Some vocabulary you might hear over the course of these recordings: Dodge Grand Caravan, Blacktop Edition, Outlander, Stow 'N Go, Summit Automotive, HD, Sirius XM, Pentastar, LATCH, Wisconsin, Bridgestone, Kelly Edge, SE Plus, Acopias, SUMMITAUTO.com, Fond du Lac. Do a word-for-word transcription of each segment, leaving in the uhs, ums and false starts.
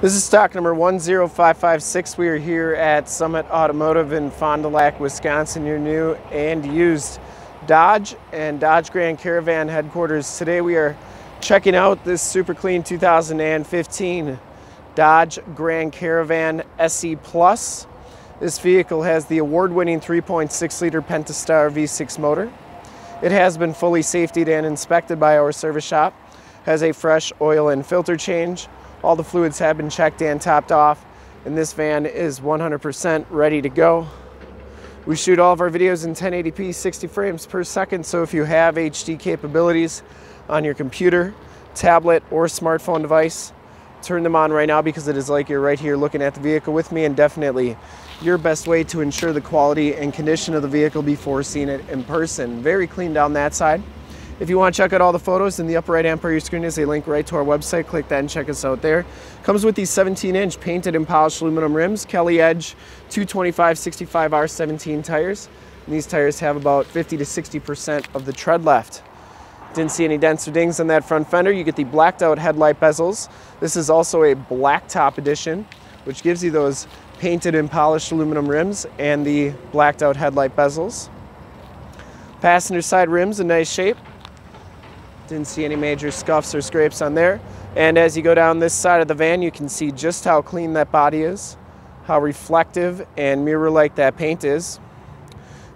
This is stock number one zero five five six. We are here at Summit Automotive in Fond du Lac, Wisconsin, your new and used Dodge and Dodge Grand Caravan headquarters. Today we are checking out this super clean two thousand fifteen Dodge Grand Caravan S E Plus. This vehicle has the award-winning three point six liter Pentastar V six motor. It has been fully safetied and inspected by our service shop. Has a fresh oil and filter change. All the fluids have been checked and topped off, and this van is one hundred percent ready to go. We shoot all of our videos in ten eighty p, sixty frames per second, so if you have H D capabilities on your computer, tablet, or smartphone device, turn them on right now, because it is like you're right here looking at the vehicle with me, and definitely your best way to ensure the quality and condition of the vehicle before seeing it in person. Very clean down that side. If you want to check out all the photos, in the upper right hand part of your screen is a link right to our website. Click that and check us out there. Comes with these seventeen inch painted and polished aluminum rims, Kelly Edge two twenty-five sixty-five R seventeen tires. And these tires have about fifty to sixty percent of the tread left. Didn't see any dents or dings on that front fender. You get the blacked out headlight bezels. This is also a Blacktop Edition, which gives you those painted and polished aluminum rims and the blacked out headlight bezels. Passenger side rims in nice shape. Didn't see any major scuffs or scrapes on there. And as you go down this side of the van, you can see just how clean that body is, how reflective and mirror-like that paint is.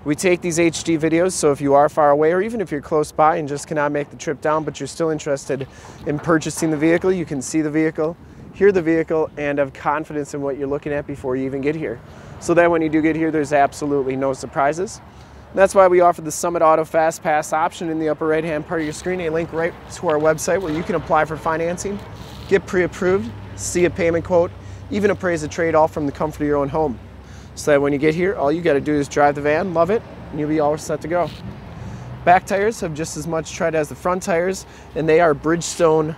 We take these H D videos, so if you are far away, or even if you're close by and just cannot make the trip down, but you're still interested in purchasing the vehicle, you can see the vehicle, hear the vehicle, and have confidence in what you're looking at before you even get here. So that when you do get here, there's absolutely no surprises. That's why we offer the Summit Auto Fast Pass option. In the upper right-hand part of your screen, a link right to our website where you can apply for financing, get pre-approved, see a payment quote, even appraise a trade, all from the comfort of your own home. So that when you get here, all you got to do is drive the van, love it, and you'll be all set to go. Back tires have just as much tread as the front tires, and they are Bridgestone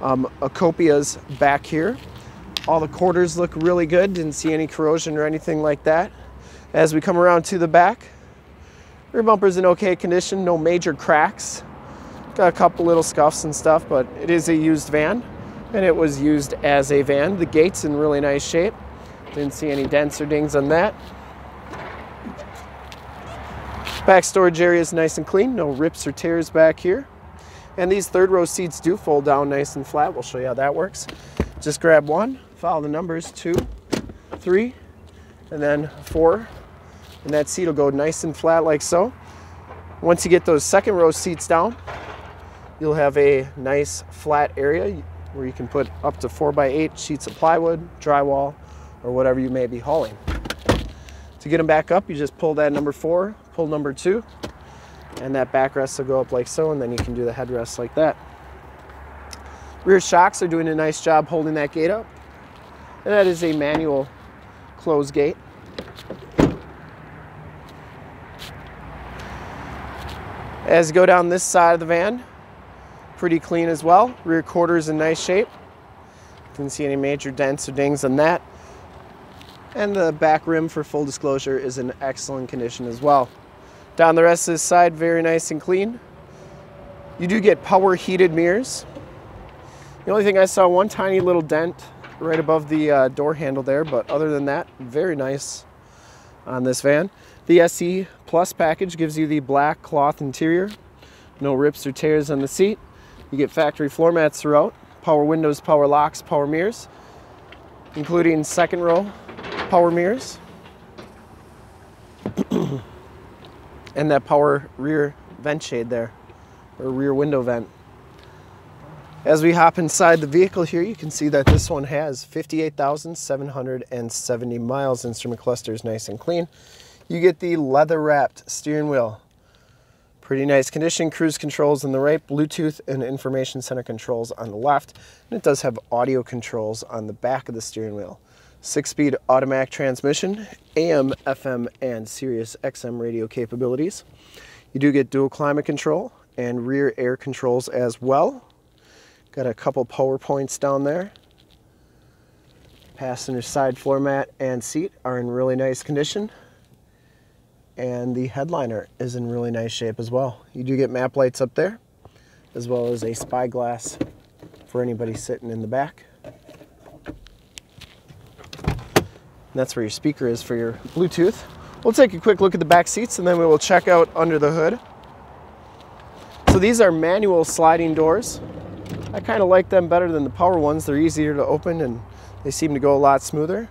um, Acopias back here. All the quarters look really good. Didn't see any corrosion or anything like that. As we come around to the back, rear bumper's in okay condition, no major cracks. Got a couple little scuffs and stuff, but it is a used van, and it was used as a van. The gate's in really nice shape. Didn't see any dents or dings on that. Back storage area is nice and clean, no rips or tears back here. And these third row seats do fold down nice and flat. We'll show you how that works. Just grab one, follow the numbers, two, three, and then four. And that seat will go nice and flat like so. Once you get those second row seats down, you'll have a nice flat area where you can put up to four by eight sheets of plywood, drywall, or whatever you may be hauling. To get them back up, you just pull that number four, pull number two, and that backrest will go up like so, and then you can do the headrest like that. Rear shocks are doing a nice job holding that gate up. And that is a manual close gate. As you go down this side of the van, pretty clean as well. Rear quarter is in nice shape. Didn't see any major dents or dings on that. And the back rim, for full disclosure, is in excellent condition as well. Down the rest of this side, very nice and clean. You do get power heated mirrors. The only thing, I saw one tiny little dent right above the uh, door handle there, but other than that, very nice on this van. The S E Plus package gives you the black cloth interior, no rips or tears on the seat. You get factory floor mats throughout, power windows, power locks, power mirrors, including second row power mirrors, and that power rear vent shade there, or rear window vent. As we hop inside the vehicle here, you can see that this one has fifty-eight thousand seven hundred seventy miles. Instrument cluster is nice and clean. You get the leather-wrapped steering wheel. Pretty nice condition. Cruise controls on the right, Bluetooth and information center controls on the left. And it does have audio controls on the back of the steering wheel. Six-speed automatic transmission, A M, F M, and Sirius X M radio capabilities. You do get dual climate control and rear air controls as well. Got a couple power points down there. Passenger side floor mat and seat are in really nice condition. And the headliner is in really nice shape as well. You do get map lights up there, as well as a spyglass for anybody sitting in the back. And that's where your speaker is for your Bluetooth. We'll take a quick look at the back seats and then we will check out under the hood. So these are manual sliding doors. I kind of like them better than the power ones. They're easier to open and they seem to go a lot smoother.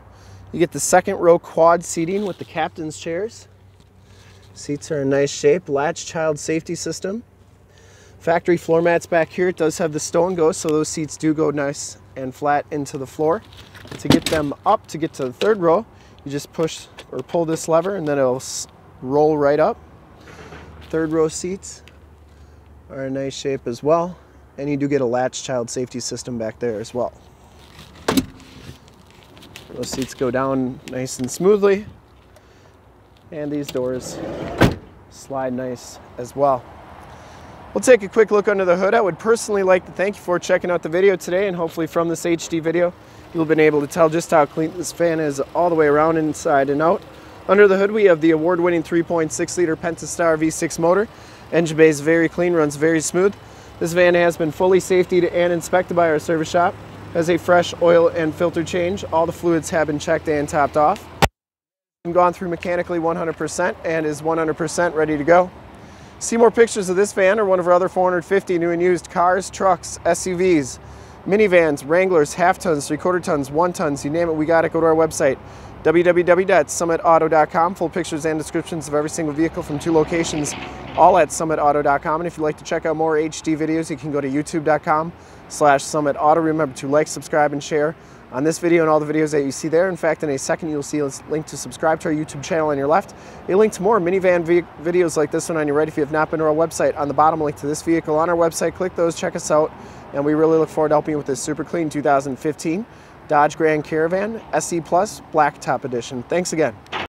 You get the second row quad seating with the captain's chairs. Seats are in nice shape. Latch child safety system. Factory floor mats back here. It does have the Stow 'N Go, so those seats do go nice and flat into the floor. To get them up, to get to the third row, you just push or pull this lever and then it'll roll right up. Third row seats are in nice shape as well. And you do get a latch child safety system back there as well. Those seats go down nice and smoothly. And these doors slide nice as well. We'll take a quick look under the hood. I would personally like to thank you for checking out the video today, and hopefully from this H D video, you'll be able to tell just how clean this fan is all the way around, inside and out. Under the hood, we have the award-winning three point six liter Pentastar V six motor. Engine bay is very clean, runs very smooth. This van has been fully safetied and inspected by our service shop. Has a fresh oil and filter change. All the fluids have been checked and topped off. Been gone through mechanically one hundred percent and is one hundred percent ready to go. See more pictures of this van or one of our other four hundred fifty new and used cars, trucks, S U Vs, minivans, Wranglers, half tons, three quarter tons, one tons, you name it, we got it. Go to our website, w w w dot summit auto dot com. Full pictures and descriptions of every single vehicle from two locations, all at summit auto dot com. And if you'd like to check out more H D videos, you can go to youtube dot com slash summit auto. Remember to like, subscribe, and share on this video and all the videos that you see there. In fact, in a second, you'll see a link to subscribe to our YouTube channel on your left, a link to more minivan videos like this one on your right. If you have not been to our website, on the bottom, link to this vehicle on our website, click those, check us out, and we really look forward to helping you with this super clean two thousand fifteen Dodge Grand Caravan S E Plus Blacktop Edition. Thanks again.